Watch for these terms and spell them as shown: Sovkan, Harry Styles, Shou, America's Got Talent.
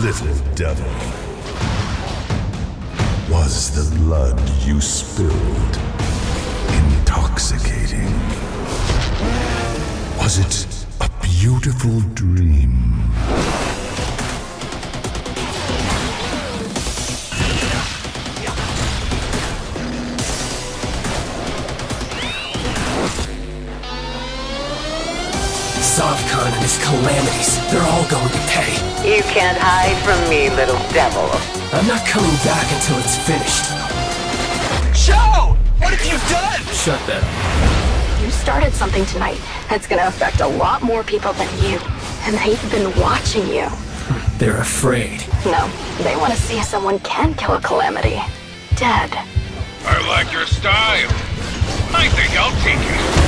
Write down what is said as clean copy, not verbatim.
little devil, was the blood you spilled intoxicating? Was it a beautiful dream? Sovkan and his calamities, they're all going to pay. You can't hide from me, little devil. I'm not coming back until it's finished. Shou! What have you done? Shut that up. You started something tonight that's gonna affect a lot more people than you. And they've been watching you. They're afraid. No, they want to see if someone can kill a calamity. Dead. I like your style. I think I'll take it.